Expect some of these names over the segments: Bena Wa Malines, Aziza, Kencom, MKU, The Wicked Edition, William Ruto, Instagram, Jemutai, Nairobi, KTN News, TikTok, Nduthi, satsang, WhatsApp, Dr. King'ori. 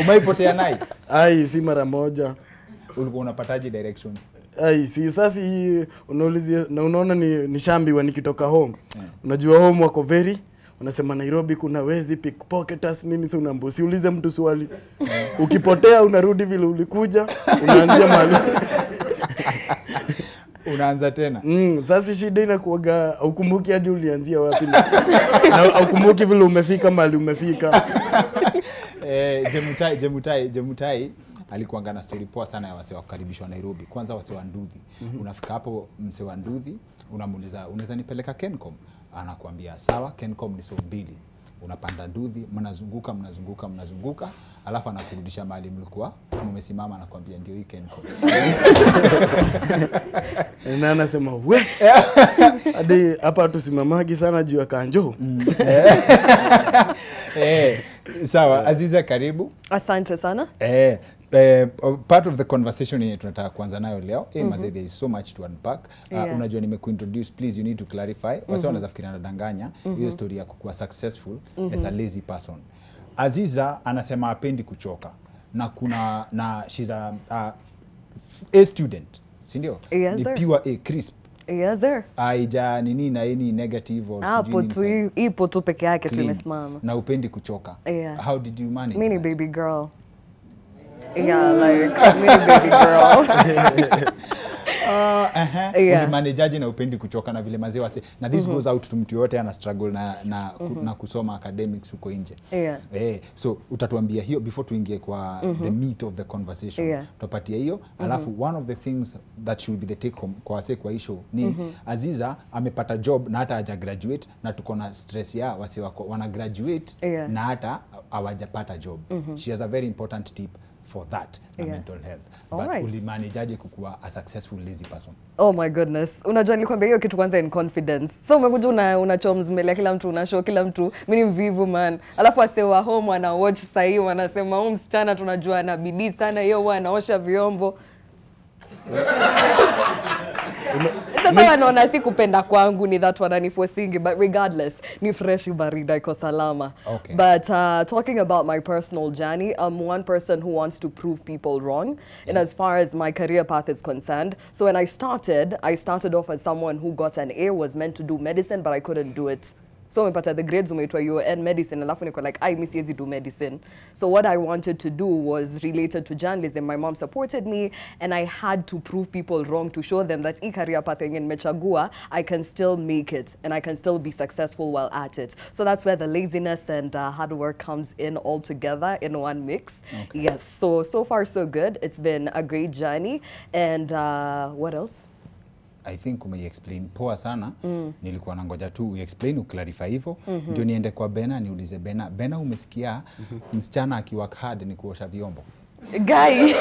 Umaipotea naye? Ai, si mara moja. Ulikuwa unapataje directions? Ai, si sasa unaulizia na unaona ni shambiwa nikitoka home. Yeah. Unajua home wako very, unasema Nairobi kuna wezi pickpocketers nini, si unambusi ulize mtu swali. Yeah. Ukipotea unarudi vile ulikuja, unaanzia mali. Unaanza tena. Sasa shida inakuaga ukumbuki hadi ulianzia wapi. Na ukumbuki vile umefika mali umefika. Jemutai alikuanga na story poa sana ya wase wakaribishwa Nairobi. Kwanza wase wa Nduthi. Unafika hapo mse wa Nduthi, unamuuliza unaweza nipeleka Kencom? Anakuambia sawa, Kencom ni so mbili. Unapanda Nduthi, mnazunguka, alafu anakurudisha mahali mlikuwa mmesimama, anakuambia ndio hii Kencom. Na anasema we hadi hapa tusimamagi sana juu ya kanjo. Sawa, Aziza karibu. Asante sana. Part of the conversation yenye tunataka kuanza nayo leo, mazee there is so much to unpack. Unajua nimekuintroduce, please you need to clarify. Wase wanazafikiri anadanganya hiyo story ya kuwa successful as a lazy person. Aziza anasema hapendi kuchoka na kuna na she's a student, si ndio? Yes, ni pure A crisp. Yes, sir. Aija nini na any negative or something. Ipo tu peke yake tumesimama. Na upendi kuchoka. Yeah. How did you manage? Mini baby girl. Yeah, like mini baby girl. Ni manager na upendi kuchoka na vile mazee wase. Na this goes out to mtu yote ana struggle na kusoma academics huko nje. Yeah. So utatuambia hiyo before tuingie kwa the meat of the conversation. Yeah. Tutapatia hiyo. Alafu one of the things that should be the take home kwa wase kwa issue ni Aziza amepata job na hata haja graduate na tuko na stress ya wase wako wana graduate na hata hawajapata job. She has a very important tip for that mental health. But ulimanageaje kukuwa a successful lazy person? Oh my goodness. Unajua nilikwambia hiyo kitu kwanza in confidence. So umekuja una choms mbele kila mtu, una show kila mtu. Mimi ni mvivu man. Alafu wase wa home wana watch sahi wanasema huyu msichana tunajua ana bidii sana, yeye huwa anaosha vyombo. Sasa wanaona si kupenda kwangu ni that wananiforcing, but regardless ni fresh barida iko salama. Okay. But talking about my personal journey, I'm one person who wants to prove people wrong. Yeah. And as far as my career path is concerned, so when I started off as someone who got an A, was meant to do medicine, but I couldn't do it. So the grades umeitwa UN medicine, alafu niko like I miss easy do medicine. So what I wanted to do was related to journalism. My mom supported me and I had to prove people wrong to show them that career path yenye nimechagua, I can still make it and I can still be successful while at it. So that's where the laziness and hard work comes in all together in one mix. Okay. Yes, so far so good. It's been a great journey. And what else? I think ume-explain poa sana, nilikuwa nangoja tu, ume-explain, uklarify hivyo, ndio niende kwa Bena, niulize Bena, Bena umesikia, msichana akiwork hard ni kuosha vyombo. Guy.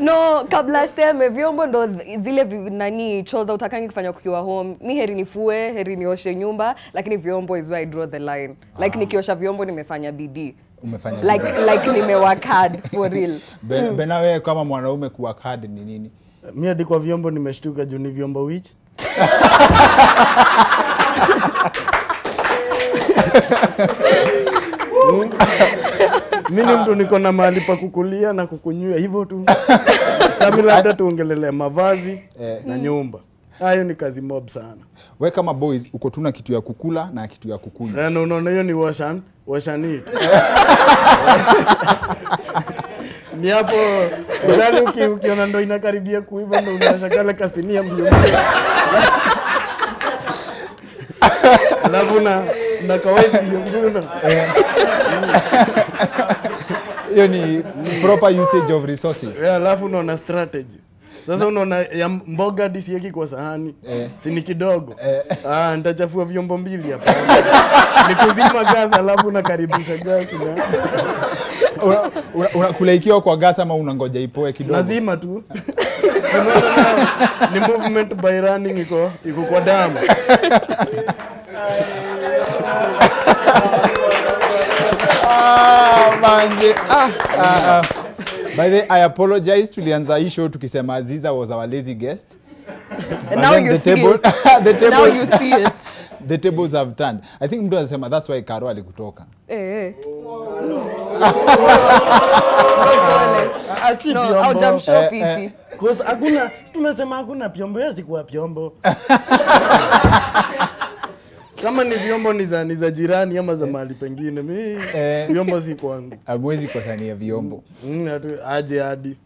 No, kabla seme, vyombo ndo zile nani choza utakangi kufanya kukiwa home. Mi heri nifue, heri nioshe nyumba, lakini vyombo is where I draw the line. Like nikiosha vyombo nimefanya bidii. Umefanya bidii. Like nimework hard, for real. Bena wewe kama mwanaume kuwork hard ni nini? Mimi hadi kwa vyombo nimeshtuka juu ni vyombo which. Mimi ndo niko na mahali pa kukulia na kukunywa hivyo tu. Sasa labda tuongelele mavazi na nyumba. Hayo ni kazi mob sana. Wewe kama boys uko tuna kitu ya kukula na kitu ya kukunywa. No no, hiyo ni wash and eat. Ni hapo ndani ukiona ndo inakaribia kuiva ndo unashakala kasinia mbio. Alafu na kawaida mbio. Hiyo ni proper usage of resources. Yeah, alafu unaona strategy. Sasa unaona ya mboga disieki kwa sahani, si ni kidogo. Nitachafua vyombo mbili hapa. Nikuzima gas alafu nakaribisha gas na. Unakulaikiwa kwa gas ama unangoja ipoe kidogo? Lazima tu. Ni movement by running iko kwa damu. By the way, I apologize to Lianza Isho tukisema Aziza was our lazy guest. And now you see it. The tables have turned. I think mtu anasema that's why Karo alikutoka. Eh. No, I'll jump show fiti. Because hakuna, tunasema hakuna piombo yasi kwa piombo. Kama ni vyombo ni za jirani ama za mahali pengine, mimi vyombo si kwangu. Hamwezi kukosania vyombo. Aje hadi.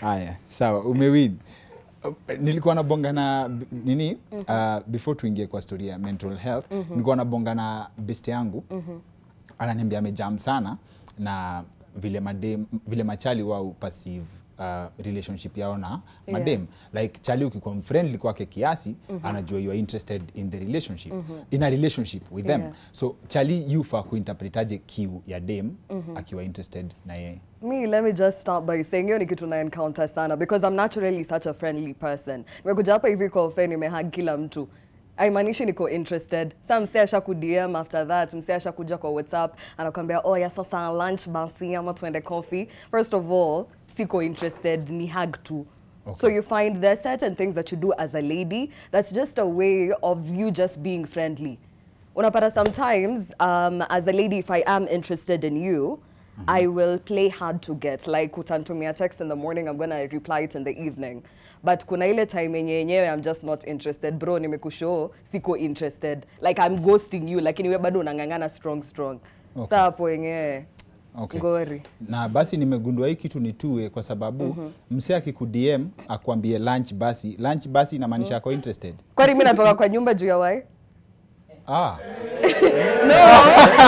Haya, sawa, umewin. Nilikuwa na bonga na nini before tuingie kwa story ya mental health, nilikuwa na bonga na best yangu. Ananiambia amejam sana na vile madem, vile machali wao passive relationship yao na madem. Like chali ukikuwa friendly kwake kiasi, anajua you are interested in the relationship, in a relationship with them. So chali yufa kuinterpretaje kiu ya dem akiwa interested na yeye. Me, let me just start by saying hiyo ni kitu na encounter sana because I'm naturally such a friendly person. Nimekuja hapa hivi kwa friend nimehug kila mtu. Aimanishi niko interested. Sasa msee ashaku DM after that, msee ashakuja kwa WhatsApp anakuambia oh ya sasa lunch basi ama tuende coffee. First of all, siko interested, ni hug tu. Okay. So you find there are certain things that you do as a lady that's just a way of you just being friendly. Unapata sometimes as a lady if I am interested in you, I will play hard to get. Like, utantumia text in the morning, I'm going to reply it in the evening. But kuna ile time yenyewe, I'm just not interested. Bro, nimekushow, siko interested. Like, I'm ghosting you. Like, niwe bado unangangana strong. Okay. Sapo yenyewe. Okay. Ngori. Na basi nimegundua hii kitu ni tuwe kwa sababu msea kiku DM, akuambie lunch basi. Lunch basi inamaanisha ako interested. Kwani mimi natoka kwa nyumba juu ya wai? Ah. No,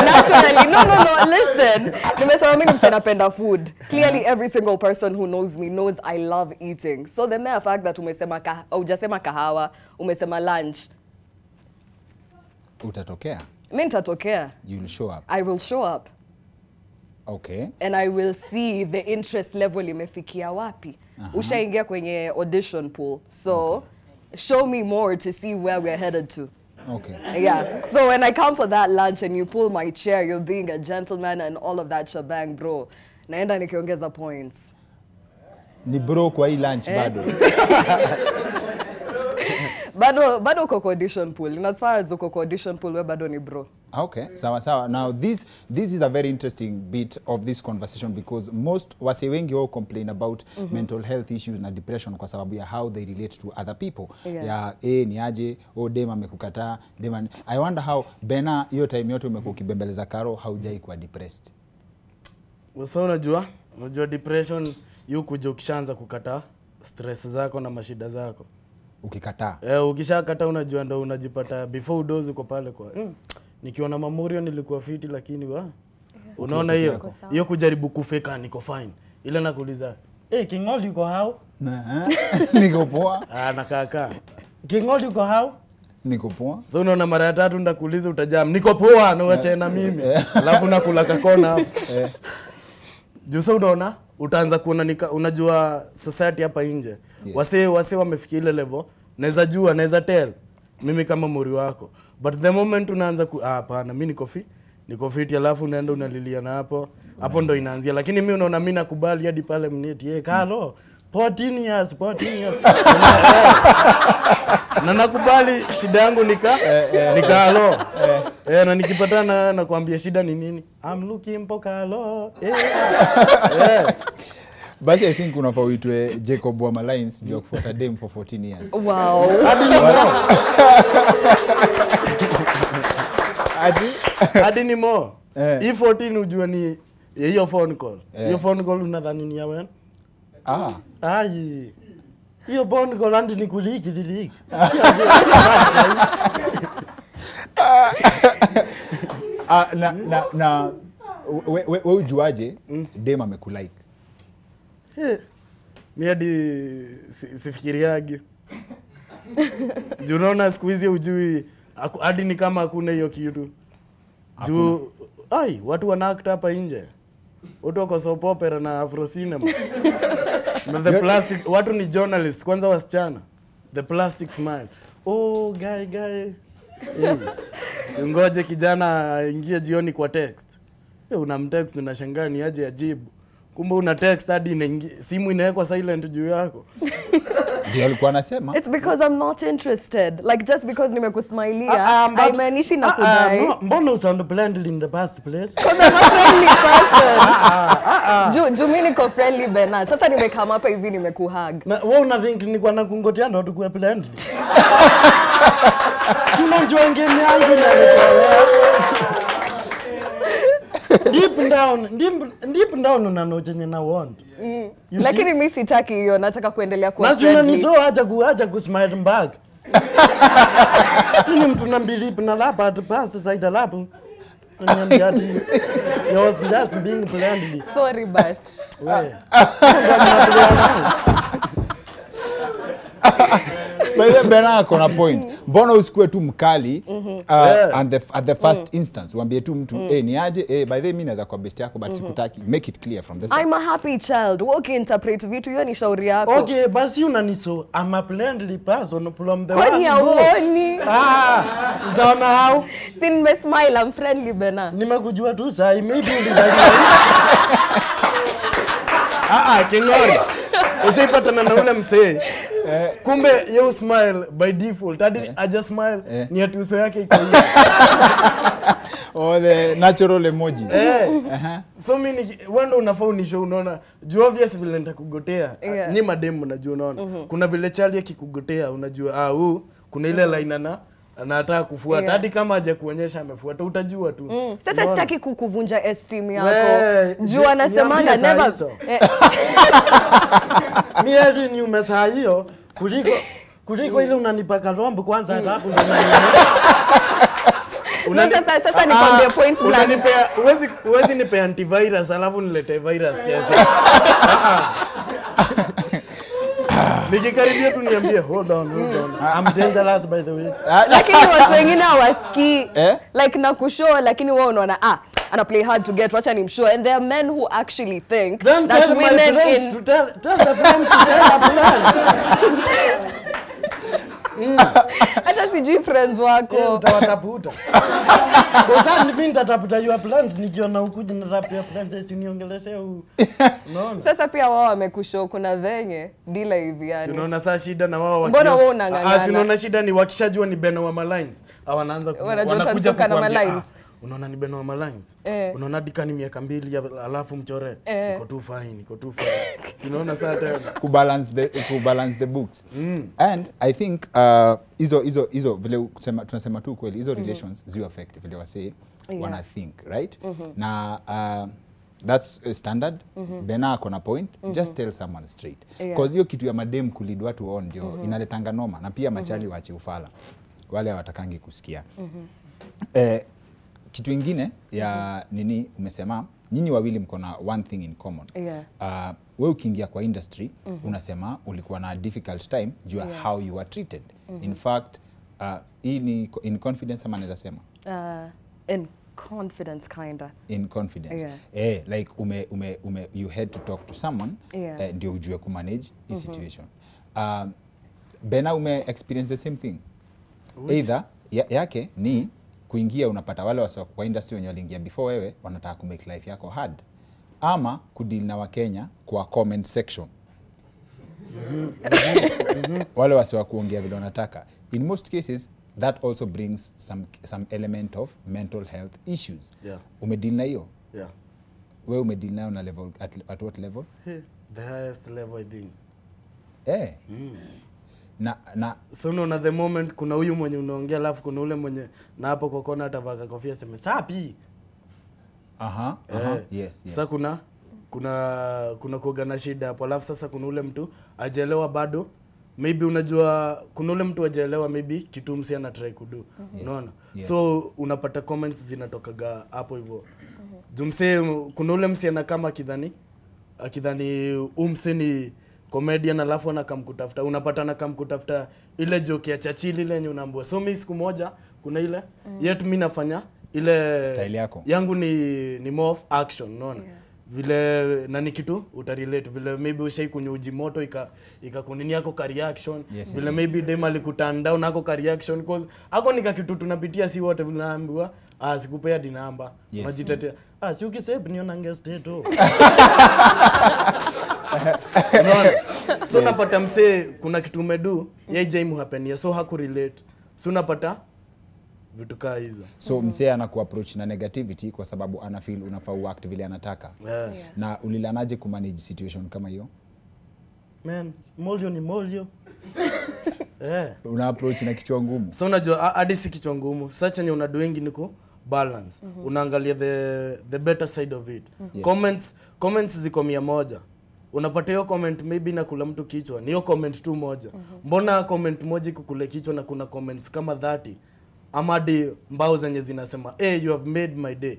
naturally. No, listen. Nimesema food. Clearly every single person who knows me knows I love eating. So the mere fact that umesema hujasema kahawa, umesema lunch. Utatokea. Mimi nitatokea. You will show up. I will show up. Okay. And I will see the interest level imefikia wapi. Ushaingia kwenye audition pool. So show me more to see where we're headed to. Okay. Yeah. So when I come for that lunch and you pull my chair, you're being a gentleman and all of that shebang, bro. Naenda nikiongeza points. Ni bro kwa hii lunch bado. Bado uko kwa audition pool. As far as uko kwa audition pool, we bado ni bro. Okay, sawa. Now this is a very interesting bit of this conversation because most wase wengi wao complain about mental health issues na depression kwa sababu ya how they relate to other people. Ya ni aje, oh dema mekukataa, dema. I wonder how Bena hiyo time yote umekukibembeleza Karo haujai kuwa depressed. Wewe unajua depression yuko kishaanza kukataa stress zako na mashida zako. Ukikataa. Ukishakataa unajua ndio unajipata before udozi uko pale kwa. Nikiona mamorio nilikuwa fiti lakini unaona hiyo kujaribu kufeka niko fine. Ile nakuuliza, King'ori uko hao? Niko poa. Na kaka. King'ori uko hao? Niko poa. So unaona mara ya tatu ndakuuliza utajam, niko poa na wacha na mimi. Alafu nakula kakona hapo. Jusa unaona, utaanza kuona unajua society hapa nje. Wase wamefikia ile level, naweza jua, naweza tell mimi kama morio wako. But the moment unaanza hapana mimi niko fit alafu unaenda unalilia na hapo ndo inaanzia lakini mimi unaona mimi nakubali hadi pale mniti Kalo 14 years na nakubali shida yangu nikalo na nikipatana na kuambia shida ni nini I'm looking for Kalo Basi I think unafaa uitwe Jacob wa Malines ndio kufuata dem for 14 years. Wow. Hadi ni more. Hii 14 ujue ni hiyo phone call. Hiyo phone call unadhani ni yawe? Hiyo phone call andi ni kuliki. Na wewe ujuaje dem amekulike? Miadi sifikiriagi. Junaona squeeze ujui hadi ni kama hakuna hiyo kitu. Juu watu wanaakta hapa nje. Watu wako soap opera na afro cinema. Na the plastic watu ni journalist kwanza wasichana. The plastic smile. Oh guy. Singoje kijana ingie jioni kwa text. Unamtext unashangaa ni aje ajibu. Kumbe una text hadi simu inawekwa silent juu yako. It's because I'm not interested. Like just because nimekusmailia haimaanishi nakudai. Mbona usound blended in the first place? Because I'm a friendly person. Juu mimi niko friendly Bena. Sasa nimekama hapa hivi nimekuhug. Wewe una think nilikuwa nakungotea ndio tukue blended? Sina joinge yangu na wewe. Deep down unanoje na want. Lakini mimi sitaki hiyo, nataka kuendelea kuwa friendly. Lazima nizoe aje kusmile back. Mimi mtu na believe na laba the past side labu. You was just being friendly. Sorry bas. Bena kuna point. Mbona usikue tu mkali and at the first instance uambie tu mtu ni aje by the way mimi kwa best yako but sikutaki, make it clear from the start. I'm a happy child. Woke interpret vitu hiyo ni shauri yako. Okay, basi unaniso I'm a friendly person from the one. Kwani don't know how. Sin me smile I'm friendly Bena. Nimekujua tu saa maybe King'ori. Usipatana na ule msee. Kumbe you smile by default. I just smile. Ni atuso yake iko hiyo. Oh, the natural emoji. So many wando unafaa unisho unaona. Juu obvious vile nitakugotea. Ni madem unajua unaona. Kuna vile chali akikugotea unajua huu kuna ile line na anataka kufuata hadi kama haja kuonyesha amefuata utajua tu. Sasa sitaki kukuvunja esteem yako. Juu anasemanga never. Mimi ni umesaa hiyo kuliko ile unanipaka rombo kwanza alafu ndio sasa nikwambie point blank. Uwezi nipe antivirus alafu nilete virus kesho. Nikikaribia tu niambie hold on. I'm dangerous by the way. Lakini watu wengine hawasikii. Like nakushow lakini wao unaona and I play hard to get, wacha nimshow. And there are men who actually think then that women in... To tell the friends to tell the friends. Hata sijui friends wako. Utawataputa. Kwa saa nipini tataputa your plans, nikiona ukuji na rap ya friends, uniongeleshe huu. Sasa pia wao wamekushow, kuna venye, dila hivi yani. Sinaona saa shida na wao wakia. Mbona wao unangangana. Sinaona shida ni wakishajua ni Bena Wa Malines. Wanaanza kukwambia. Unaona ni Bena Wa Malines. Unaona dikani miaka 2 alafu mchore. Niko too fine. Sinaona saa tena ku balance the books. And I think hizo vile tunasema tu kweli hizo relations zio affect vile wase wana think, right? Na that's standard. Bena akona point. Just tell someone straight. Cause hiyo kitu ya madem kulid watu on ndio inaletanga noma na pia machali waache ufala. Wale hawatakangi kusikia. Kitu ingine ya nini umesema nyinyi wawili mko na one thing in common. Wewe ukiingia kwa industry unasema ulikuwa na difficult time due how you were treated. In fact in confidence ama naweza sema in confidence kinda. In confidence. Like you had to talk to someone ndio ujue ku manage the situation. Bena ume experience the same thing. Either yake ni kuingia unapata wale wasio kwa industry wenye waliingia before wewe wanataka ku make life yako hard ama kudeal na Wakenya kwa comment section. Wale wasio kuongea vile wanataka. In most cases that also brings some element of mental health issues. Umedeal na hiyo? Wewe umedeal nayo na level at what level? The highest level I think. Na sono na the moment kuna huyu mwenye unaongea alafu kuna ule mwenye na hapo kokona atavaka kofia sema sapi. Yes. Sasa kuna koga na shida hapo alafu sasa kuna ule mtu ajaelewa bado maybe unajua kuna ule mtu ajaelewa maybe kitu msi ana try kudu. Unaona? So unapata comments zinatokaga hapo hivyo. Jumse kuna ule msi ana kama akidhani umseni comedian alafu anakamkutafuta unapatana kamkutafuta ile joke ya chachili ile yenye unaambua so mimi siku moja kuna ile yet mimi nafanya ile style yako yangu ni more of action unaona vile nani kitu utarelate vile maybe ushai kwenye uji moto ikakunini yako ka reaction vile maybe dem alikutandao nako ka reaction cause hako nika kitu tunapitia si wote vile naambiwa sikupea di namba majitetea si ukisave niona ngesteto. So napata msee kuna kitu umedu, yeye jaimu hapenia, so haku relate. So napata vitu kaa hizo. So msee anaku approach na negativity kwa sababu ana feel unafaa act vile anataka. Yeah. Yeah. Na ulilanaje kumanage situation kama hiyo? Man, molio ni molio. Yeah. Una approach na kichwa ngumu. So unajua hadi si kichwa ngumu. Sasa yenye una doing ni ku balance. Mm -hmm. Unaangalia the better side of it. Mm -hmm. Yes. Comments ziko 100. Unapata hiyo comment maybe na kula mtu kichwa. Ni hiyo comment tu moja. Mm -hmm. Mbona comment moja kukule kichwa na kuna comments kama 30? Amadi mbao zenye zinasema, "Hey, you have made my day.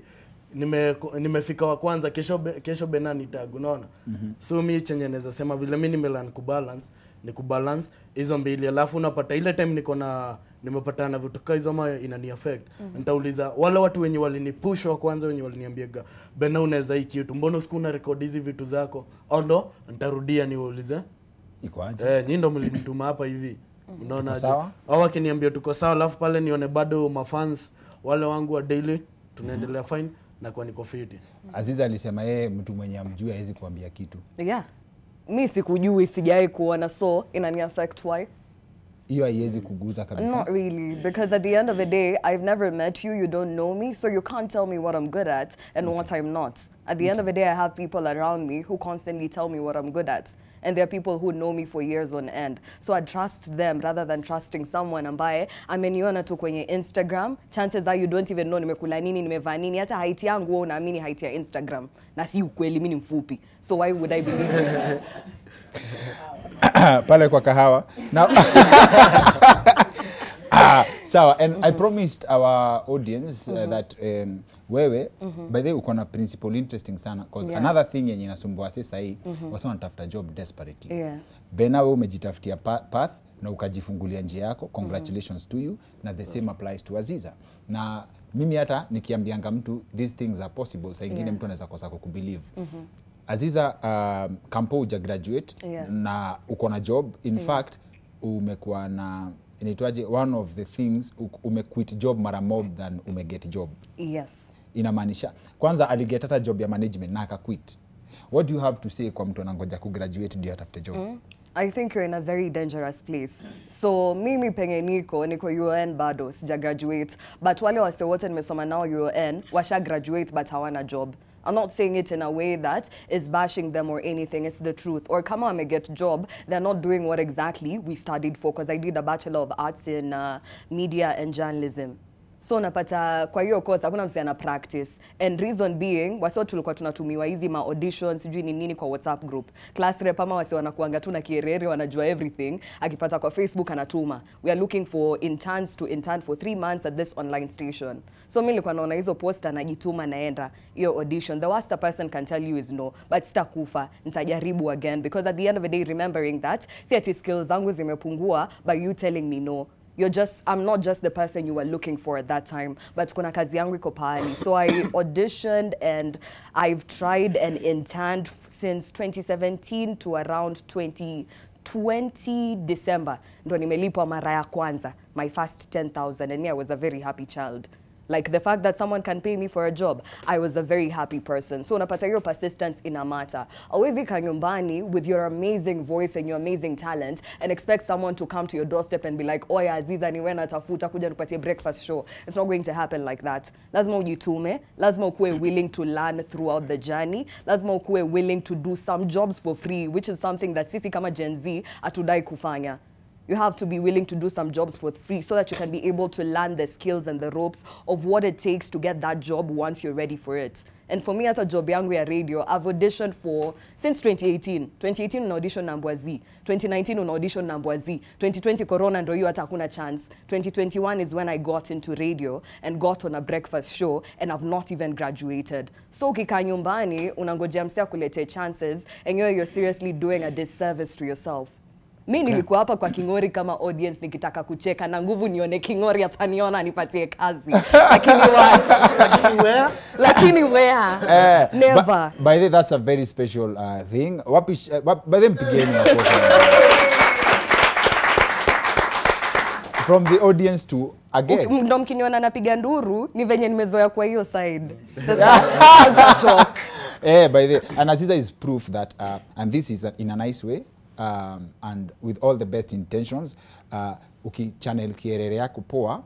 Nimefika wa kwanza, kesho Bena nitag", unaona? Mm -hmm. So mimi chenye naweza sema vile mimi nimelan kubalance, ni kubalance hizo mbili. Alafu unapata ile time niko na nimepatana vitu kama hizo ama inani affect. Mm -hmm. Nitauliza wale watu wenye walinipush wa kwanza, wenye waliniambia, "Bena unaweza hiki kitu. Mbona usikuna record hizi vitu zako?" Ondo nitarudia niwaulize, "Iko aje? Nyinyi ndio mlinituma hapa hivi." Unaona aje? Hawa kiniambia tuko sawa, alafu pale nione bado mafans wale wangu wa daily tunaendelea fine na kwa niko fit. Aziza alisema yeye mtu mwenye amjua hawezi kuambia kitu. Yeah. Mimi sikujui, sijawahi kuona, so inani affect why? Hiyo haiwezi kuguza kabisa. Not really, because at the end of the day I've never met you, you don't know me, so you can't tell me what I'm good at and okay. what I'm not. At the okay. end of the day I have people around me who constantly tell me what I'm good at. And there are people who know me for years on end. So I trust them rather than trusting someone ambaye ameniona tu kwenye Instagram. Chances are you don't even know nimekula nini, nimevaa nini, hata height yangu wewe unaamini height ya Instagram. Na si ukweli, mimi ni mfupi. So why would I believe? Pale kwa kahawa. Now sawa, and I promised our audience that wewe by the way uko na principle interesting sana, because yeah. another thing yenye inasumbua sasa hii watu wanatafuta job desperately. Yeah. Bena wewe umejitafutia path na ukajifungulia njia yako. Congratulations to you, na the same applies to Aziza. Na mimi hata nikiambianga mtu these things are possible, saa nyingine yeah. mtu anaweza kosa kukubelieve. Aziza kampo uja graduate yeah. na uko na job in yeah. fact umekuwa na inaitwaje, one of the things umequit job mara more than umeget job. Yes. Inamaanisha kwanza aligeta job ya management na akaquit. What do you have to say kwa mtu anangoja ku graduate ndio atafute job? I think you're in a very dangerous place. So mimi penye niko UN bado sija graduate, but wale wase wote nimesoma nao UN washa graduate but hawana job. I'm not saying it in a way that is bashing them or anything. It's the truth. Or kama wameget job, they're not doing what exactly we studied for. Because I did a Bachelor of Arts in Media and Journalism. So unapata kwa hiyo course hakuna msee ana practice, and reason being wasio tulikuwa tunatumiwa hizi ma auditions sijui ni nini kwa WhatsApp group. Class rep ama wasio wanakuanga tu na kierere wanajua everything, akipata kwa Facebook anatuma, "We are looking for interns to intern for 3 months at this online station." So mimi nilikuwa naona hizo post anajituma naenda hiyo audition. The worst a person can tell you is no, but sitakufa, nitajaribu again, because at the end of the day remembering that si ati skills zangu zimepungua by you telling me no. I'm not just the person you were looking for at that time, but kuna kazi yangu iko pahali. So I auditioned and I've tried and interned since 2017 to around 2020 December. Ndo nimelipwa mara ya kwanza, my first 10,000, and me, I was a very happy child. Like the fact that someone can pay me for a job, I was a very happy person. So unapata hiyo persistence in a matter. Hauwezi kaa nyumbani with your amazing voice and your amazing talent and expect someone to come to your doorstep and be like, "Oya Aziza, niwe natafuta kuja nipatie breakfast show." It's not going to happen like that. Lazima ujitume, lazima ukue willing to learn throughout the journey, lazima ukue willing to do some jobs for free, which is something that sisi kama Gen Z atudai kufanya. You have to be willing to do some jobs for free so that you can be able to learn the skills and the ropes of what it takes to get that job once you're ready for it. And for me at a job yangu ya radio, I've auditioned for since 2018. 2018 una audition na Mbwazi, 2019 una audition na Mbwazi, 2020 corona ndio hiyo hata hakuna chance. 2021 is when I got into radio and got on a breakfast show, and I've not even graduated. So ukikaa nyumbani unangojea msia kulete chances and you're seriously doing a disservice to yourself. Mimi nilikuwa hapa kwa King'ori kama audience nikitaka kucheka na nguvu nione King'ori ataniona nipatie kazi. Lakini wea. Never. By the way, that's a very special thing. By them pigeni hapo. From the audience to a guest. Ndio mkiniona napiga nduru ni venye nimezoea kwa hiyo side. Sasa shock. By the way, and Aziza is proof that and this is in a nice way. and with all the best intentions, ukichannel kielele yako poa,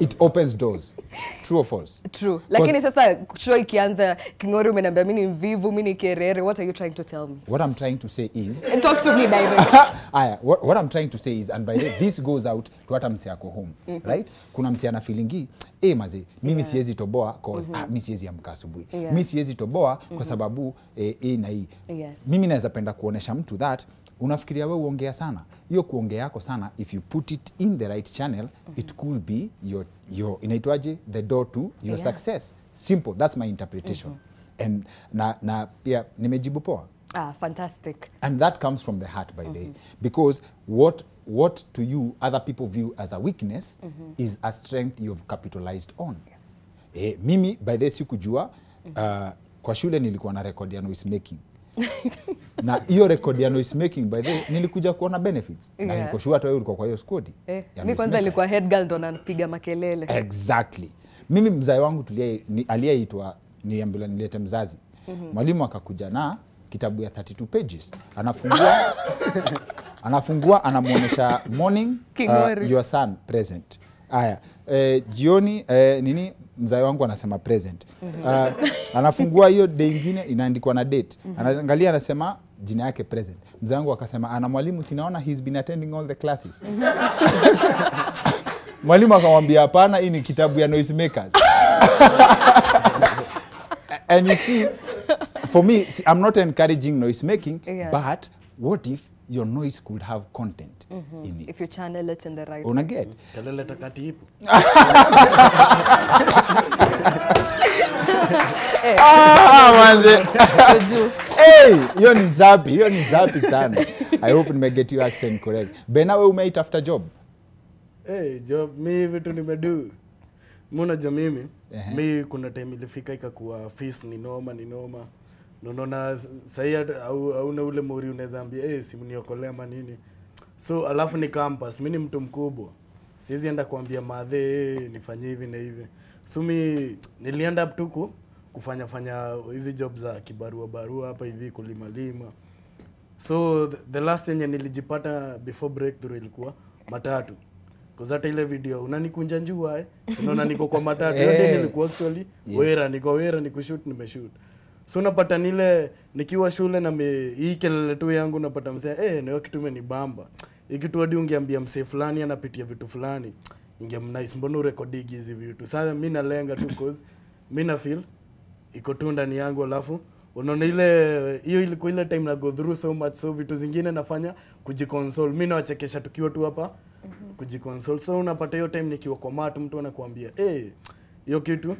it opens doors. True or false? True. Lakini sasa Troy kianza King'ori umenambia mimi mvivu mimi kielele. What are you trying to tell me? What I'm trying to say is talk to me, by the way. What I'm trying to say is, and by the way, this goes out to hata msia kwa home, right? Kuna msia na feelingi, eh maze, mimi siwezi toboa cause mimi siwezi amka asubuhi. Mimi siwezi toboa kwa sababu na hii. Mimi naweza penda kuonesha mtu that unafikiria wewe uongea sana. Hiyo kuongea yako sana, if you put it in the right channel, it could be your inaitwaje, the door to your success. Simple, that's my interpretation. And na pia nimejibu poa. Ah, fantastic. And that comes from the heart, by the way, because what to you other people view as a weakness is a strength you've capitalized on. Mimi by the sikujua kwa shule nilikuwa na record ya noise making. Na hiyo record ya noise making, by the way, nilikuja kuona benefits. Na nikoshua hata wewe ulikuwa kwa hiyo squad. Mimi kwanza nilikuwa head girl ndo napiga makelele. Exactly. Mimi mzazi wangu aliyeitwa niambiwa nilete mzazi. Mwalimu akakuja na kitabu ya 32 pages. Anafungua anamuonesha morning your son present. Aya, jioni nini mzazi wangu anasema present. Anafungua hiyo day nyingine inaandikwa na date. Anaangalia anasema jina yake present. Mzazi wangu akasema ana mwalimu sinaona he's been attending all the classes. Mwalimu akamwambia hapana, hii ni kitabu ya noise makers. And you see, for me, I'm not encouraging noise making, but what if your noise could have content in it? If you channel it in the right way. Get. Channel it kati ipo. Hey, you're ni zapi sana. I hope you may get your accent correct. Bena, we umeita after job? Hey, job, me vitu nimedu. Muna jamimi, mi kuna time ilifika ikakuwa fees ni noma. Nonona saia hauna ule mori unaweza ambia si mniokolea manini. So alafu ni campus, mimi ni mtu mkubwa. Siwezi enda kuambia madhe nifanye hivi na hivi. So mimi nilienda tu kufanya hizi job za kibarua hapa hivi kulima. So the last thing nilijipata before breakthrough ilikuwa matatu. Because hata ile video unanikunja njua unaona niko kwa matatu. Ndio nilikuwa actually wera nikushoot nimeshoot. So napata nile nikiwa shule na hii kelele tu yangu napata msee na hiyo kitu imenibamba. Ikitu hadi ungeambia msee fulani anapitia vitu fulani ingemnice, mbona urekodi hizi vitu. Sasa mimi nalenga tu cause mimi na feel iko tu ndani yangu, alafu unaona ile hiyo ilikuwa ile time na go through so much, so vitu zingine nafanya kujiconsole. Mimi nawachekesha tukiwa tu hapa kujiconsole. So unapata hiyo time nikiwa kwa matu mtu anakuambia hiyo kitu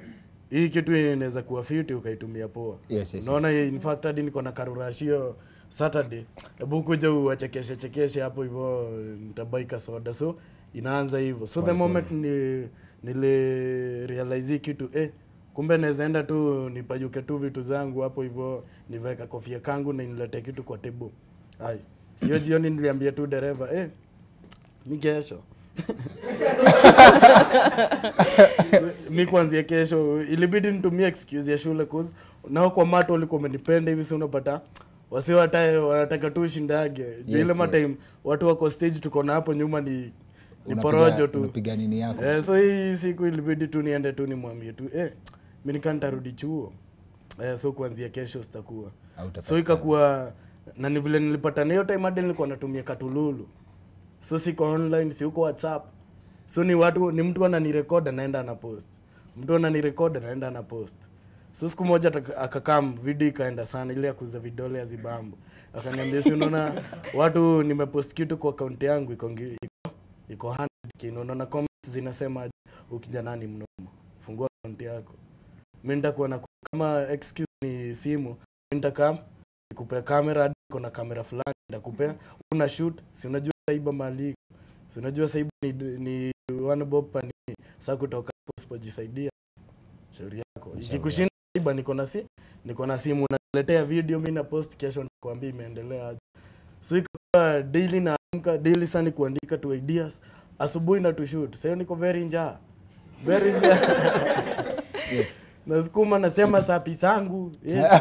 hii kitu inaweza kuwa fiti ukaitumia poa. Unaona in fact hadi niko na karurashio Saturday. Hebu kuja uachekeshe hapo hivyo nitabaika soda. So inaanza hivyo. So the moment nili realize kitu kumbe naweza enda tu nipajuke tu vitu zangu hapo hivyo niveka kofia kangu na nilete kitu kwa table. Hai. Sio jioni niliambia tu dereva ni kesho. Mimi kuanzia kesho ilibidi nitumie excuse ya shule cause nao kwa mato walikuwa wamenipenda hivi. Si unapata wasio hata wanataka tu shindage ile time watu wako stage tuko na hapo nyuma ni porojo tu unapiga nini yako. So hii siku ilibidi tu niende tu nimwambie tu mimi nikantarudi chuo. So kuanzia kesho sitakuwa. So ikakuwa na ni vile nilipata na hiyo time hadi nilikuwa natumia katululu. So siko online, siko WhatsApp. So ni mtu ananirecord anaenda na post. Mtu ananirecord anaenda na post. So siku moja akakam video ikaenda sana ile ya kuza vidole ya zibambo. Akaniambia si unaona watu nimepost kitu kwa account yangu iko 100k. Unaona comments zinasema ukijana nani mnomo. Fungua account yako. Mimi nitakuwa na kama excuse ni simu. Mimi nitakam nikupe kamera, niko na kamera fulani nitakupea una shoot. Si unajua saiba mali. So unajua saiba ni one bob pani sasa kutoka hapo jisaidia shauri yako. Ikikushinda saiba niko na simu unaletea video mimi na post kesho nikuambia imeendelea aje. So ikawa daily naamka daily sana kuandika tu ideas asubuhi na to shoot. Sasa niko very njaa. Nasukuma nasema sapi sangu. Yes,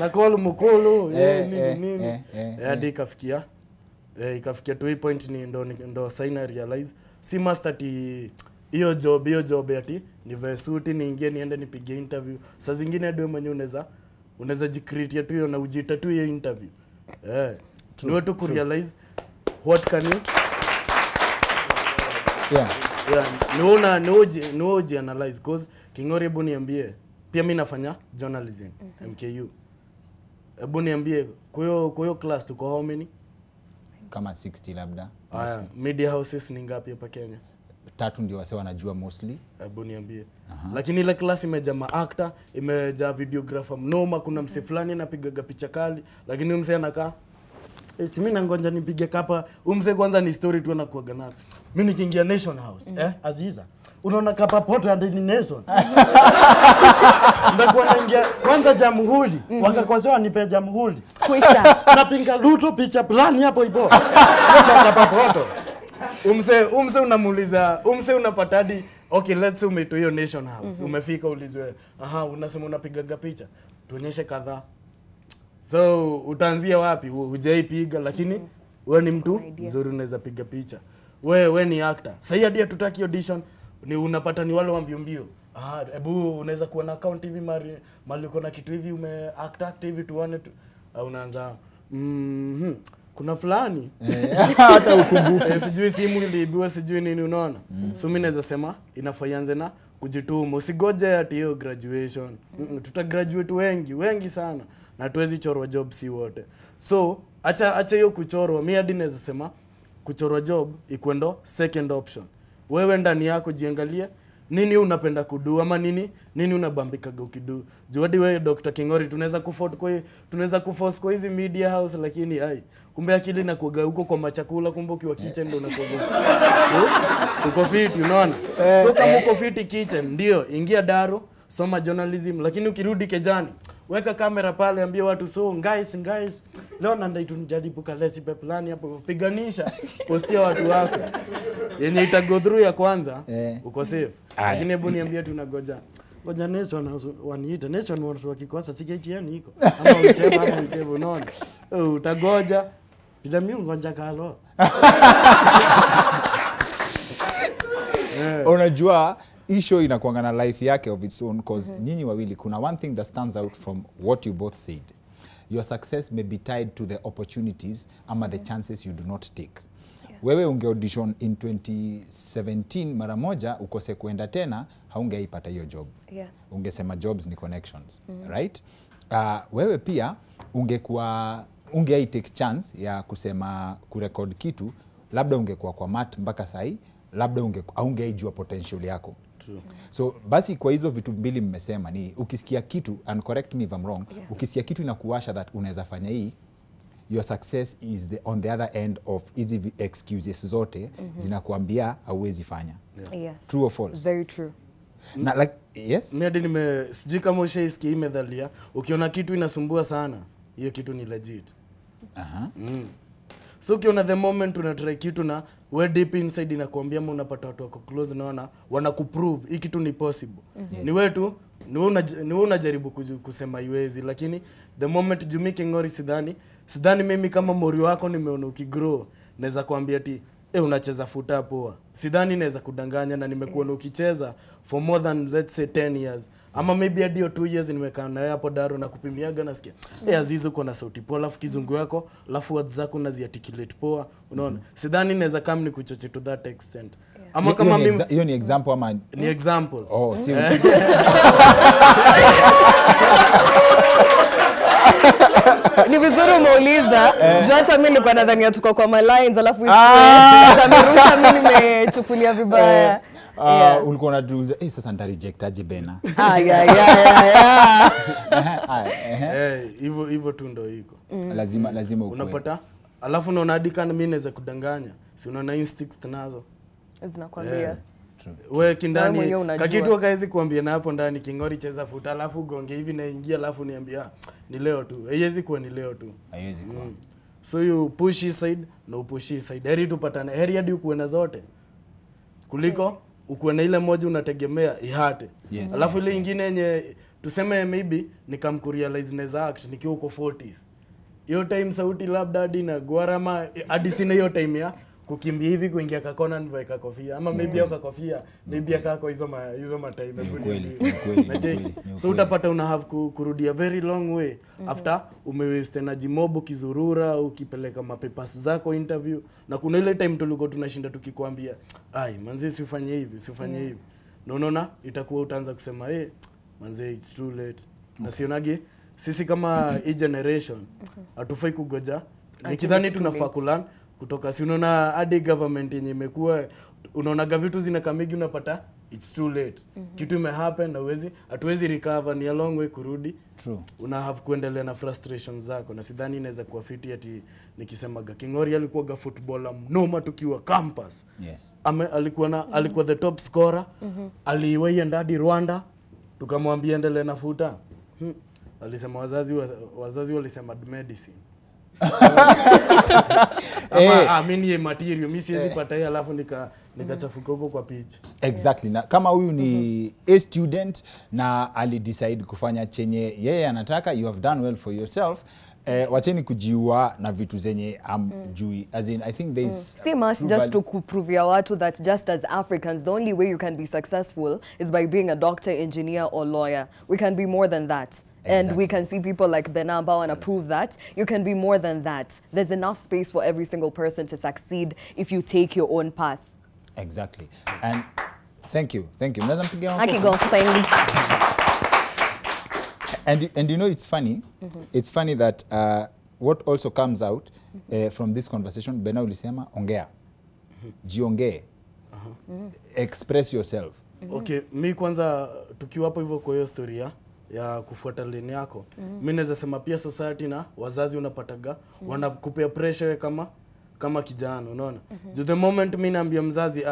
na kolu mukulu. Ikafikia. Ikafikia to hii point ni ndo saina realize. Si master ti iyo job yati. Nivesuti niingie niende nipige interview. Saa zingine adwe mwenye uneza jikreate ya tuyo na ujita tuyo interview. Niwe tu kurealize what can you. Niwe uji analyze cause King'ori ebu niambie, pia mi nafanya journalism, MKU. Ebu niambie, kuyo class tuko how many? Kama 60 labda. Media houses ni ngapi hapa Kenya? 3 ndio wase wanajua mostly. Ebu niambie. Lakini ile class imeja ma-actor, imeja videographer mnoma, kuna mse fulani anapiga picha kali. Lakini mse anakaa, si mimi nangonja nipige kapa, mse kwanza ni story tu anakuaga nako. Mimi nikiingia Nation House, Aziza. Unaona kapa poto ya Nation. Ndako anaingia kwanza Jamhuri, wakakosewa nipe Jamhuri. Kuisha. Na pinga Ruto picha plani hapo ipo. Kapa poto. Umse unamuuliza, umse unapata hadi, okay let's umeto hiyo Nation House. Umefika ulizwe, unasema unapiga picha. Tuonyeshe kadhaa. So utaanzia wapi? Hujaipiga lakini wewe ni mtu mzuri unaweza piga picha. Wewe ni actor. Sasa hadi tutaki audition. Ni unapata ni wale wa mbio. Ebu unaweza kuwa na account hivi mali uko na kitu hivi umeact active tuone tu. Unaanza kuna fulani. Hata ukumbuke. Sijui simu iliibiwa sijui nini unaona. So mimi naweza sema inafanyanze na kujituma. Usigoje ati hiyo graduation. Tutagraduate wengi sana na tuwezi chorwa job si wote. So acha hiyo kuchorwa. Mimi hadi naweza sema kuchorwa job ikwendo second option. Wewe ndani yako jiangalia nini unapenda kudu ama nini unabambikaga ukidu. Juwadi wewe Dr. King'ori tunaweza kuforce kwa hizi media house lakini ai kumbe akili na kuoga huko kwa machakula kumbe ukiwa kitchen ndo unakoga. Uko fit unaona. So kama uko fit kitchen ndio ingia daro soma journalism lakini ukirudi kejani weka kamera pale ambia watu so guys leo nandai tunajaribu kalesi pe plani hapo piganisha postia watu wako yenye ita go through ya kwanza uko safe lakini hebu niambia tunagoja Nation waniita Nation watu wakikosa CKTN niko ama ucheba unaona utagoja bila mimi ngonja kalo unajua issue inakuanga na life yake of its own cause nyinyi wawili kuna one thing that stands out from what you both said. Your success may be tied to the opportunities ama the chances you do not take. Wewe unge audition in 2017 mara moja ukose kuenda tena haungeipata hiyo job. Ungesema jobs ni connections, right? Wewe pia unge take chance ya kusema kurekod kitu labda ungekuwa kwa mat mpaka sai labda haungeijua potential yako. So basi kwa hizo vitu mbili mmesema ni ukisikia kitu and correct me if I'm wrong ukisikia kitu inakuwasha that unaweza fanya hii your success is on the other end of easy excuses zote zinakuambia hauwezi fanya. Yes. True or false? Very true. Na like yes. Mimi nime sijui kama ushaisikia imedhalia ukiona kitu inasumbua sana hiyo kitu ni legit. So ukiona the moment unatry kitu na we deep inside inakuambia mimi unapata watu wako close naona wanakuprove hii kitu ni possible. Ni wewe tu ni wewe unajaribu kusema iwezi lakini the moment Jumi King'ori sidhani mimi kama mori wako nimeona ukigrow naweza kuambia ati unacheza futa poa. Sidhani naweza kudanganya na nimekuona ukicheza for more than let's say 10 years. Ama maybe hadi 2 years nimekaa na hapo daro na kupimiaga nasikia. Aziza uko na sauti poa alafu kizungu yako, alafu words zako unaziarticulate poa. Unaona? Sidhani naweza kama nikuchoche to that extent. Ama kama mimi hiyo ni example ama ni example. Oh, si. Ni vizuri umeuliza, hata mimi nilikuwa nadhani tuko kwa Malines alafu nimerusha mimi nimechukulia vibaya. Ulikuwa unatuuliza sasa ndareject aje Bena. Hivyo tu ndo iko. Lazima uko. Unapata? Alafu unaona hadi kana mimi naweza kudanganya. Si unaona instinct nazo. Zinakwambia. Wewe kindani kakitu kaezi kuambia na hapo ndani King'ori cheza futa alafu gonge hivi na ingia alafu niambia ni leo tu haiwezi kuwa ni leo tu haiwezi kuwa so you push side no push side heri tupatane heri hadi uko na zote kuliko ukuwe na ile moja unategemea ihate. Yes, alafu yes, ile ingine yenye tuseme maybe nikamkurealize neza act nikiwa uko 40s. Hiyo time sauti labda hadi na guarama hadi sina hiyo time ya kukimbia hivi kuingia kakona nivaika kofia ama maybe au kakofia maybe akako hizo ma time kweli. So utapata una have kurudia very long way after umewaste na jimobo kizurura ukipeleka mapepers zako interview na kuna ile time tulikuwa tunashinda tukikwambia ai manzi usifanye hivi usifanye hivi na unaona itakuwa utaanza kusema eh manzi it's too late. Na sionage sisi kama e generation hatufai kugoja nikidhani tunafaa kulan kutoka si unaona hadi government yenye imekuwa unaona vitu zinakamigi unapata it's too late. Kitu ime happen na hatuwezi recover ni a long way kurudi. True. Una have kuendelea na frustrations zako na sidhani inaweza kuwa fiti ati nikisema King'ori alikuwa ga footballer mnoma tukiwa campus. Yes. Alikuwa the top scorer. Alienda hadi Rwanda tukamwambia endelea na futa. Alisema wazazi walisema medicine. Amini ya material mimi siwezi patai alafu nikachafuka huko kwa pitch. Exactly. Na kama huyu ni a student na ali decide kufanya chenye yeye anataka, you have done well for yourself. Wacheni kujiua na vitu zenye amjui. As in, I think there's... Same as just to prove ya watu that just as Africans, the only way you can be successful is by being a doctor, engineer or lawyer. We can be more than that. Exactly. And we can see people like Bena Wa and prove that you can be more than that. There's enough space for every single person to succeed if you take your own path. Exactly. And thank you. Thank you. And you know, it's funny. It's funny that what also comes out from this conversation, Bena ulisema, ongea. Jiongee. Express yourself. Okay, mi kwanza tukiwapo hivyo kwa hiyo story ya kufuata leni yako. Mimi naweza sema pia society na wazazi unapataga wanakupea pressure kama kijana, unaona? The moment mimi naambia mzazi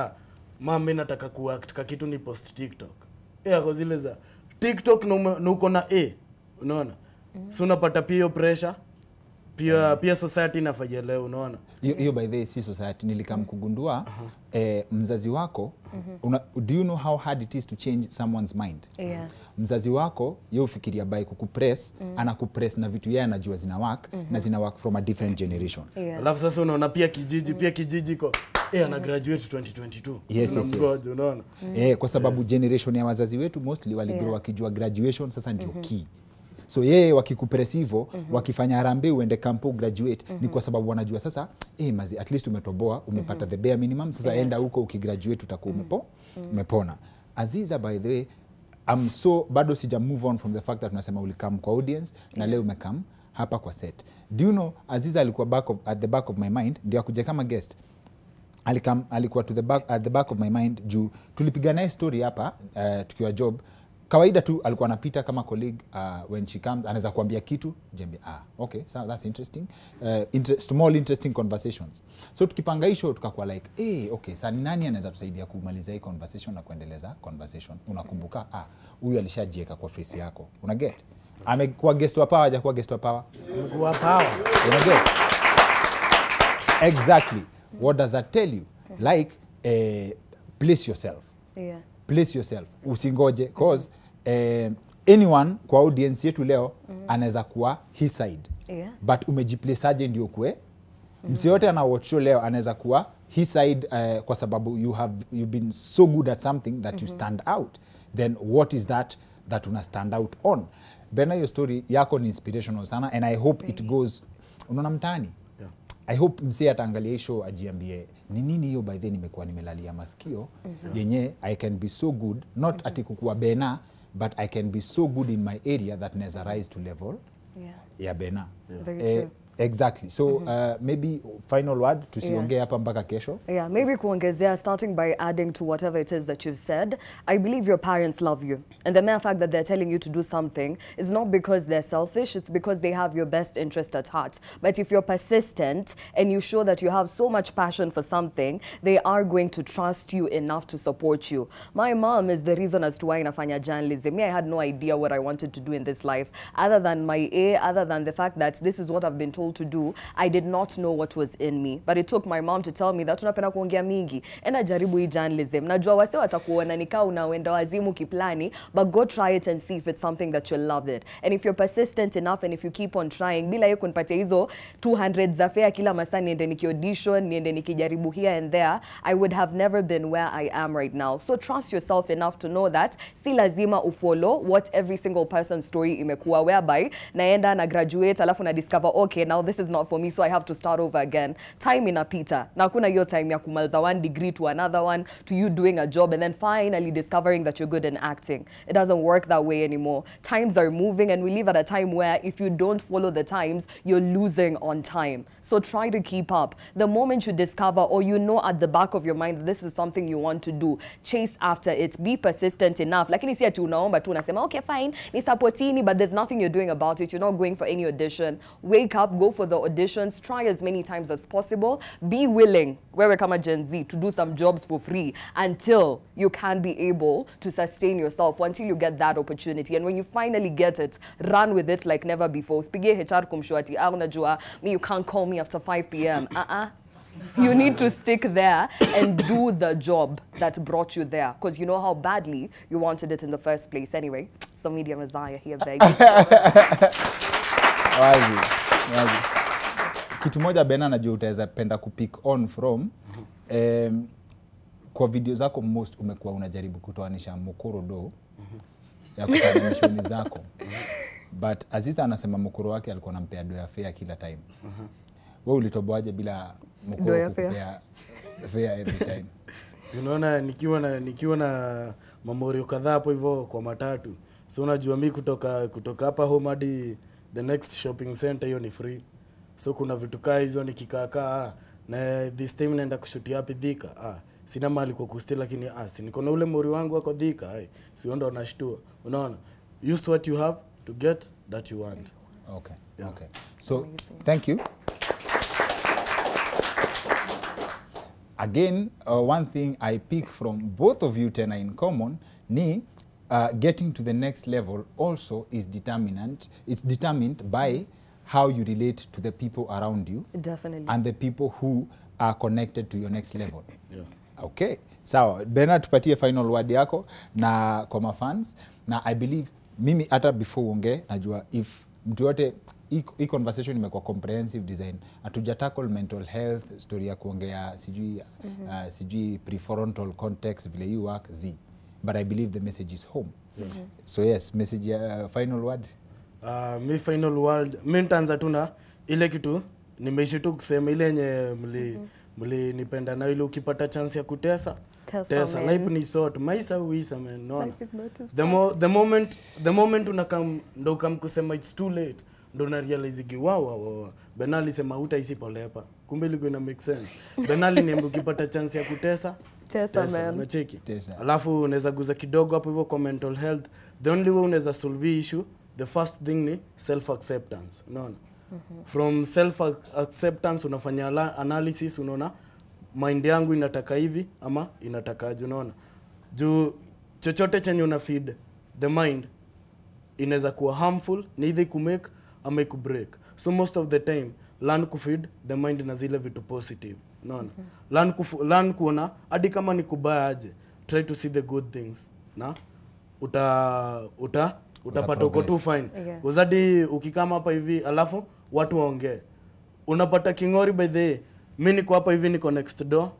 mama mimi nataka kuwa katika kitu ni post TikTok. Kwa zile za TikTok na uko na unaona? So unapata pia pressure. Pia society na fajeleo, unaona? Hiyo by the way si society nilikamkugundua mzazi wako do you know how hard it is to change someone's mind? Yeah. Mzazi wako yeye ufikiria by kukupress anakupress na vitu yeye anajua zina work na zina work from a different generation. Yeah. Alafu sasa unaona pia kijiji ko ana graduate 2022. Yes. God, unaona? Kwa sababu generation ya wazazi wetu mostly waligrow wakijua graduation sasa ndio key. So yeye wakikupressivo, wakifanya harambe uende kampo graduate ni kwa sababu wanajua sasa mazi at least umetoboa, umepata the bare minimum, sasa enda huko ukigraduate utakuwa umepona. Aziza by the way, bado sija move on from the fact that tunasema ulikam kwa audience na leo umekam hapa kwa set. Do you know Aziza alikuwa at the back of my mind ndio akuja kama guest. Alikuwa at the back of my mind juu tulipigana story hapa tukiwa job. Kawaida tu alikuwa anapita kama colleague when she comes anaweza kuambia kitu jembe okay so that's interesting small interesting conversations. So tukipanga hiyo tukakuwa like okay sasa ni nani anaweza kusaidia kumaliza hii conversation na kuendeleza conversation. Unakumbuka huyu alishajieka kwa face yako, una get amekuwa guest wa power hajakuwa guest wa power amekuwa power, una get exactly what does that tell you? Like place yourself. Place yourself, usingoje cause anyone kwa audience yetu leo anaweza kuwa his side. But umejiplaceaje ndio kuwe? Msi yote ana watch show leo anaweza kuwa his side kwa sababu you've been so good at something that you stand out. Then what is that una stand out on? Bena, your story yako ni inspirational sana and I hope it goes unaona mtaani. I hope msee ataangalia show ajiambie ni nini hiyo by then nimekuwa nimelalia masikio yenye I can be so good not ati kukuwa Bena but I can be so good in my area that naweza rise to level ya Bena. Exactly. So maybe final word tusiongee hapa mpaka kesho. Maybe kuongezea starting by adding to whatever it is that you've said. I believe your parents love you. And the mere fact that they're telling you to do something is not because they're selfish, it's because they have your best interest at heart. But if you're persistent and you show that you have so much passion for something, they are going to trust you enough to support you. My mom is the reason as to why nafanya journalism. Me, I had no idea what I wanted to do in this life other than my other than the fact that this is what I've been told told to do, I did not know what was in me. But it took my mom to tell me that unapenda kuongea mingi. Ena jaribu hii journalism. Najua wase watakuona nikaa unaenda wazimu kiplani, but go try it and see if it's something that you love it. And if you're persistent enough and if you keep on trying, bila yeye kunipatia hizo 200 za fare kila masaa niende niki audition, niende nikijaribu here and there, I would have never been where I am right now. So trust yourself enough to know that si lazima ufollow what every single person's story imekuwa, whereby naenda na graduate alafu na discover okay, now this is not for me, so I have to start over again. Time inapita. Na hakuna hiyo time ya kumaliza one degree to another one to you doing a job and then finally discovering that you're good in acting. It doesn't work that way anymore. Times are moving and we live at a time where if you don't follow the times, you're losing on time. So try to keep up. The moment you discover or you know at the back of your mind that this is something you want to do, chase after it. Be persistent enough. Lakini si ati unaomba tu unasema okay fine, ni supportini, but there's nothing you're doing about it. You're not going for any audition. Wake up, go for the auditions, try as many times as possible. Be willing, wewe kama Gen Z, to do some jobs for free until you can be able to sustain yourself, until you get that opportunity. And when you finally get it, run with it like never before. Usipige HR kumshwati, unajua, you can't call me after 5 p.m. You need to stick there and do the job that brought you there, because you know how badly you wanted it in the first place. Anyway, so Media Messiah here, baby. Wazi, wazi. Kitu moja Bena najua utaweza penda kupick on from, kwa video zako most umekuwa unajaribu kutoanisha mukorodo ya kutoanisha zako. But Aziza anasema mukoro wake alikuwa anampea doya fea kila time. Wewe ulitoboaje bila mukoro kupea fea every time? Unaona nikiwa na mamorio kadhaa hapo hivyo kwa matatu. So unajua mimi kutoka hapa home hadi the next shopping center hiyo ni free. So kuna vitu kaa hizo nikikaa na this time naenda kushuti hapi Dhika. Sina mali kwa kusti, lakini si niko na ule mori wangu wako Dhika. Sio ndo unashtua. Unaona? Use what you have to get that you want. Okay. Yeah. Okay. So thank you. Again, one thing I pick from both of you tena in common ni getting to the next level also is determinant. It's determined by how you relate to the people around you. Definitely. And the people who are connected to your next level. Yeah. Okay. So, Bena, tupatie final word yako na kwa mafans. Na I believe, mimi ata before unge, najua, if mtu yote, hii conversation imekuwa comprehensive design. Atujatackle mental health, story ya kuongea, sijui prefrontal context, vile you work, Z. But I believe the message is home. Mm-hmm. So yes, message, final word. Mi final word, mi ntanza tuna, ile kitu, nimeishi tu kusema ile nye muli nipenda na ile ukipata chance ya kutesa. Tesa, life ni short, maisha huisha man, no. Life is not as the moment unakam, ndo kam kusema it's too late, ndo na realize gi, wow. Benali sema hutaishi pole hapa. Kumbe liko na make sense. Benali ni ukipata chance ya kutesa. Tesa man. Tesa. Alafu unaweza guza kidogo hapo hivyo kwa mental health. The only way unaweza solve issue, the first thing is self-acceptance. No. From self-acceptance, unafanya analysis, unaona, mind yangu inataka hivi, ama inataka aje, unaona. Juu, chochote chenye una feed the mind, inaweza kuwa harmful, neither kumake, ama kubreak. So most of the time, learn kufeed the mind na zile vitu positive. Unaona. Learn kuona, hadi kama ni kubaya aje, try to see the good things. Na, utapata uko tu fine. Yeah. Kuzadi ukikama hapa hivi alafu watu waongee. Unapata King'ori by the mimi niko hapa hivi niko next door.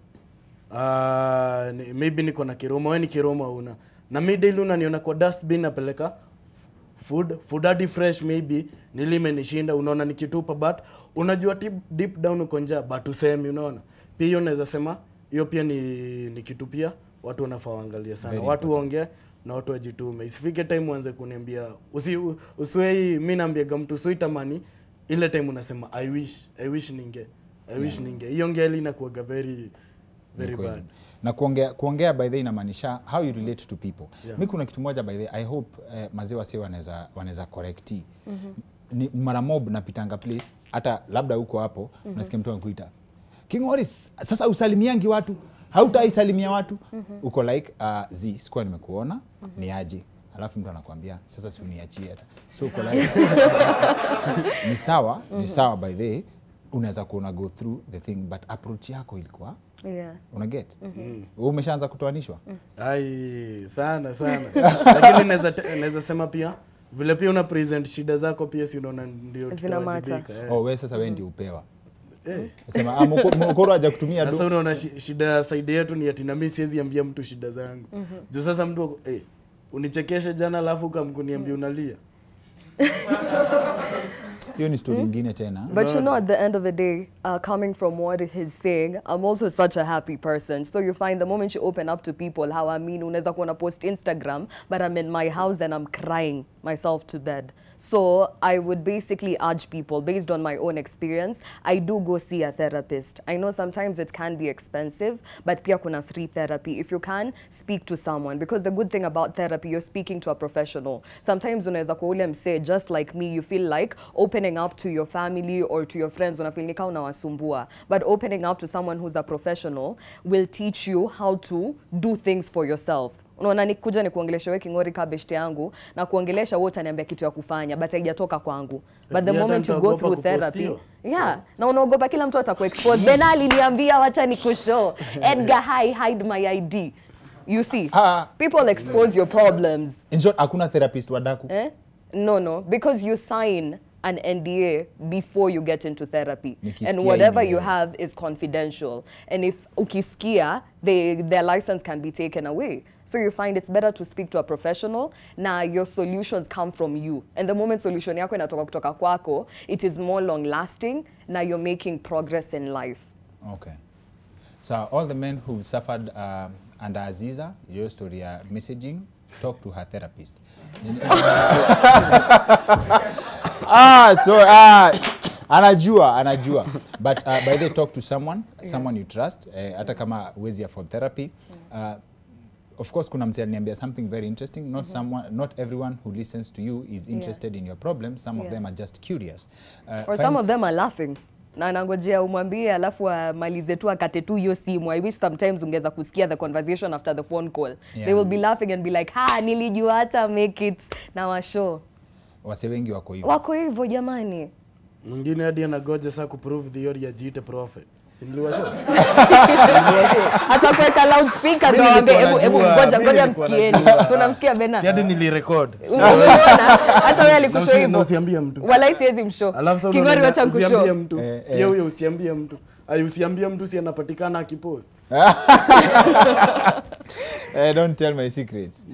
Maybe niko na Kiroma, wewe ni Kiroma una. Na mimi daily unaniona kwa dustbin napeleka food hadi fresh maybe nilimenishinda unaona nikitupa but unajua deep down uko njaa but usemi unaona. Pia unaweza sema hiyo pia ni kitupia watu wanafaa waangalia sana. Very watu waongee. Na watu wajitume. Isifike time uanze kuniambia usiwei mimi naambiaga mtu usitamani ile time unasema I wish ninge. I wish ninge. Hiyo ngeli inakuwa very bad. Na kuongea by the way inamaanisha how you relate to people. Yeah. Mimi kuna kitu moja by the way I hope mazee wasi wanaweza correct. Ni mara mob na pitanga place hata labda huko hapo unasikia mtu anakuita King'ori sasa usalimiangi watu. Hautaisalimia watu uko like Z square nimekuona ni aje alafu mtu anakuambia sasa si uniachie hata. So uko like ni sawa, ni sawa by the unaweza kuona go through the thing but approach yako ilikuwa yeah. Una get? Umeshaanza kutoanishwa? Ai, sana sana. Lakini naweza sema pia vile pia una present shida zako pia si unaona ndio tutajibika. Oh, wewe sasa wewe ndio upewa. Nasema mkoro aje kutumia tu. Sasa unaona shida side yetu ni ati na mimi siwezi ambia mtu shida zangu. Ndio sasa mtu unichekeshe jana alafu ukamkuniambia unalia. Hiyo ni story nyingine tena. But you know at the end of the day coming from what he's saying, I'm also such a happy person. So you find the moment you open up to people how I mean unaweza kuona post Instagram but I'm in my house and I'm crying myself to bed. So I would basically urge people based on my own experience. I do go see a therapist. I know sometimes it can be expensive, but pia kuna free therapy. If you can, speak to someone. Because the good thing about therapy, you're speaking to a professional. Sometimes unaweza kwa ule msee, just like me, you feel like opening up to your family or to your friends, unafeel ni kama unawasumbua. But opening up to someone who's a professional will teach you how to do things for yourself. Unaona nikuja nikuongelesha wewe King'ori kabeshte yangu na kuongelesha wewe utaniambia kitu ya kufanya but haijatoka kwangu but the moment you go through therapy yeah so. Na unaogopa kila mtu atakuexpose Bena aliniambia wacha nikushow Edgar hide my ID you see people expose your problems in short hakuna therapist wadaku no because you sign an NDA before you get into therapy. Nikisikia and whatever you have is confidential. And if ukisikia, their license can be taken away. So you find it's better to speak to a professional. Now your solutions come from you. And the moment solution yako inatoka kutoka kwako, it is more long lasting. Now you're making progress in life. Okay. So all the men who suffered under Aziza, your story messaging, talk to her therapist. Anajua. But by the way, talk to someone you trust. Hata kama wezi afford therapy. Of course, kuna msea niambia something very interesting. Not everyone who listens to you is interested in your problem. Some of them are just curious. Or some of them are laughing. Na nangojea umwambie alafu amalize tu akate tu hiyo simu. I wish sometimes ungeza kusikia the conversation after the phone call. They will be laughing and be like, ha, nilijua hata make it. Na washo. Wase wengi wako hivyo. Wako hivyo jamani. Mwingine hadi anagoja sasa kuprove theory ajiite prophet. Simliwasho. Hata kuweka loudspeaker ndio waambie hebu ngoja msikieni. So namsikia Bena. Si hadi nilirecord. Unaona? Hata wewe alikushow hivyo. Usiambie mtu. Wala siwezi mshow. King'ori wacha kushow. Usiambie mtu. Yeye huyo usiambie mtu. Usiambie mtu si anapatikana akipost. Don't tell my secrets.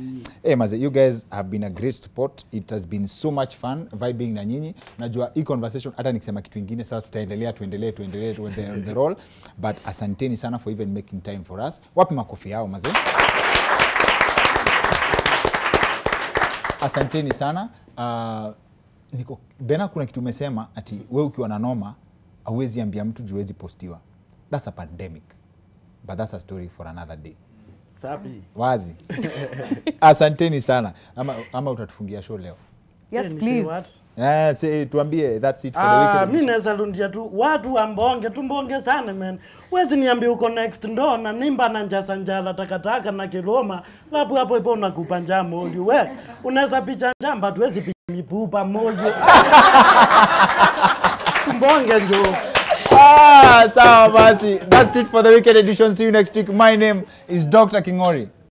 Hey, Maze, you guys have been a great support. It has been so much fun vibing na nyinyi. Najua hii conversation hata nikisema kitu kingine sasa tutaendelea on the roll. But asanteni sana for even making time for us. Wapi makofi yao Maze? Asanteni sana. Niko Bena kuna kitu umesema ati wewe ukiwa na noma hauwezi ambia mtu juwezi postiwa. That's a pandemic. But that's a story for another day. Sabi. Wazi. Asanteni sana. Ama utatufungia show leo. Yes, please. Tuambie, that's it for the weekend. Mimi nazalundia tu, watu ambonge, tumbonge sana man. Wezi niambia uko next ndo, na nimba na njasanjala, takataka na kiloma, lapu hapo ipo na kupanja moli. We, unaweza picha njamba, tuwezi picha mipupa moli. Tumbonge njo. That's it for the Wicked Edition. See you next week. My name is Dr. King'ori.